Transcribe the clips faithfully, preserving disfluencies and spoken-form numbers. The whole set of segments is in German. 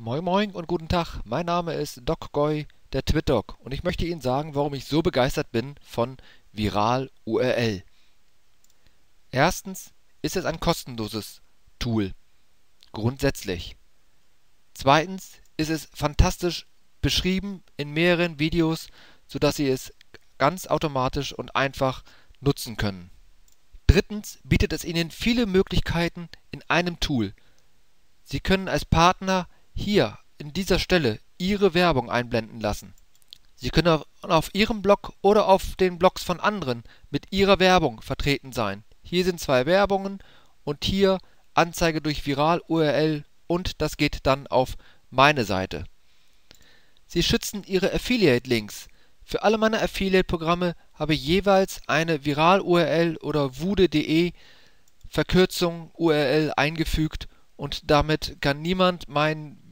Moin moin und guten Tag, mein Name ist DocGoy, der TwitDoc, und ich möchte Ihnen sagen, warum ich so begeistert bin von Viral U R L. Erstens ist es ein kostenloses Tool, grundsätzlich. Zweitens ist es fantastisch beschrieben in mehreren Videos, sodass Sie es ganz automatisch und einfach nutzen können. Drittens bietet es Ihnen viele Möglichkeiten in einem Tool. Sie können als Partner hier in dieser Stelle Ihre Werbung einblenden lassen. Sie können auf, auf Ihrem Blog oder auf den Blogs von anderen mit Ihrer Werbung vertreten sein. Hier sind zwei Werbungen und hier Anzeige durch Viral U R L, und das geht dann auf meine Seite. Sie schützen Ihre Affiliate-Links. Für alle meine Affiliate-Programme habe ich jeweils eine Viral U R L oder wude punkt de Verkürzung U R L eingefügt, und damit kann niemand meinen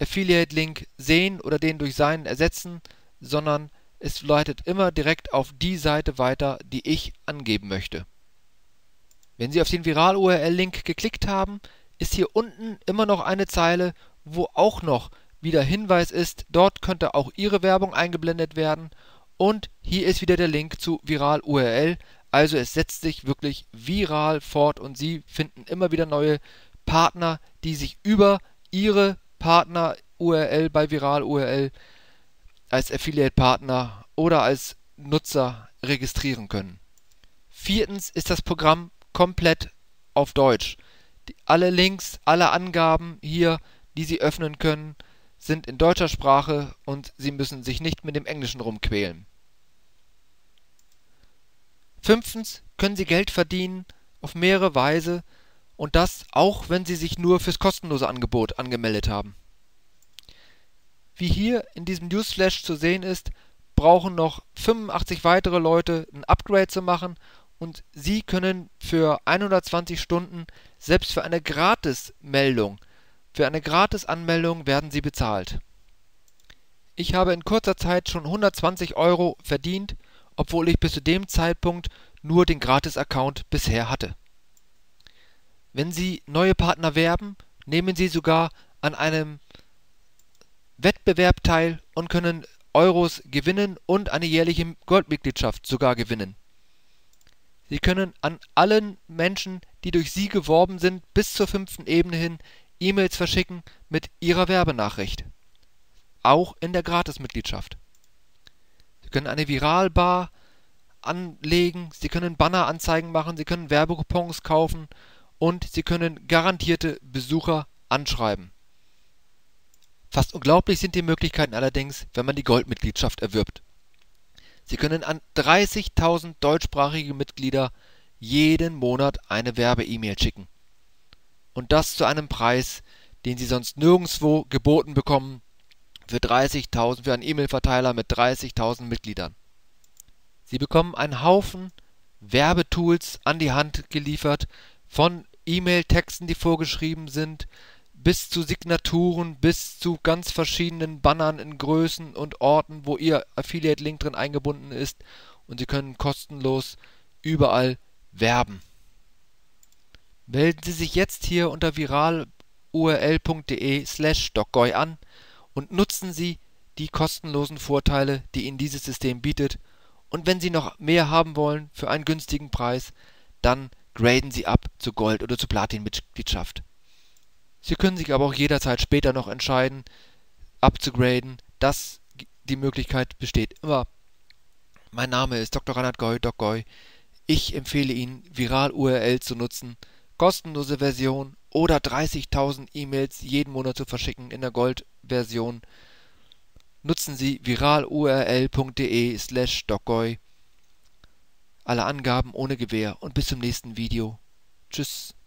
Affiliate-Link sehen oder den durch seinen ersetzen, sondern es leitet immer direkt auf die Seite weiter, die ich angeben möchte. Wenn Sie auf den Viral U R L-Link geklickt haben, ist hier unten immer noch eine Zeile, wo auch noch wieder Hinweis ist, dort könnte auch Ihre Werbung eingeblendet werden, und hier ist wieder der Link zu Viral U R L, also es setzt sich wirklich viral fort und Sie finden immer wieder neue Partner, die sich über Ihre Partner U R L bei Viral U R L als Affiliate-Partner oder als Nutzer registrieren können. Viertens ist das Programm komplett auf Deutsch. Die, alle Links, alle Angaben hier, die Sie öffnen können, sind in deutscher Sprache und Sie müssen sich nicht mit dem Englischen rumquälen. Fünftens können Sie Geld verdienen auf mehrere Weise, und das auch, wenn Sie sich nur fürs kostenlose Angebot angemeldet haben. Wie hier in diesem Newsflash zu sehen ist, brauchen noch fünfundachtzig weitere Leute ein Upgrade zu machen, und Sie können für hundertzwanzig Stunden, selbst für eine Gratis-Meldung, für eine Gratis-Anmeldung werden Sie bezahlt. Ich habe in kurzer Zeit schon hundertzwanzig Euro verdient, obwohl ich bis zu dem Zeitpunkt nur den Gratis-Account bisher hatte. Wenn Sie neue Partner werben, nehmen Sie sogar an einem Wettbewerb teil und können Euros gewinnen und eine jährliche Goldmitgliedschaft sogar gewinnen. Sie können an allen Menschen, die durch Sie geworben sind, bis zur fünften Ebene hin E-Mails verschicken mit Ihrer Werbenachricht. Auch in der Gratismitgliedschaft. Sie können eine Viralbar anlegen, Sie können Banneranzeigen machen, Sie können Werbekupons kaufen, und Sie können garantierte Besucher anschreiben. Fast unglaublich sind die Möglichkeiten allerdings, wenn man die Goldmitgliedschaft erwirbt. Sie können an dreißigtausend deutschsprachige Mitglieder jeden Monat eine Werbe-E-Mail schicken. Und das zu einem Preis, den Sie sonst nirgendwo geboten bekommen, für dreißigtausend, für einen E-Mail-Verteiler mit dreißigtausend Mitgliedern. Sie bekommen einen Haufen Werbetools an die Hand geliefert, von E-Mail-Texten, die vorgeschrieben sind, bis zu Signaturen, bis zu ganz verschiedenen Bannern in Größen und Orten, wo Ihr Affiliate-Link drin eingebunden ist, und Sie können kostenlos überall werben. Melden Sie sich jetzt hier unter viralurl punkt de slash docgoy an und nutzen Sie die kostenlosen Vorteile, die Ihnen dieses System bietet, und wenn Sie noch mehr haben wollen für einen günstigen Preis, dann graden Sie ab zu Gold- oder zu Platin-Mitgliedschaft. Sie können sich aber auch jederzeit später noch entscheiden, abzugraden. Das, die Möglichkeit besteht immer. Mein Name ist Doktor Ranat Goy, DocGoy. Ich empfehle Ihnen, Viral U R L zu nutzen, kostenlose Version oder dreißigtausend E-Mails jeden Monat zu verschicken in der Gold-Version. Nutzen Sie viralurl punkt de slash docgoy. Alle Angaben ohne Gewähr, und bis zum nächsten Video. Tschüss.